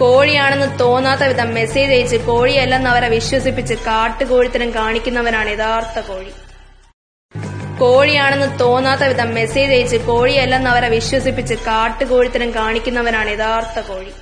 കോഴിയാണെന്ന് തോന്നാത്ത വിധം മെസ്സേജ് അയച്ച് കോഴിയല്ലെന്ന് അവരെ വിശ്വസിപ്പിച്ച് കാട്ടുകോഴിത്തരം കാണിക്കുന്നവനാണ് യഥാർത്ഥ കോഴി. കോഴിയാണെന്ന് തോന്നാത്ത വിധം മെസ്സേജ് അയച്ച് കോഴിയല്ലെന്ന് അവരെ വിശ്വസിപ്പിച്ച് കാട്ടുകോഴിത്തരം കാണിക്കുന്നവനാണ് യഥാർത്ഥ കോഴി.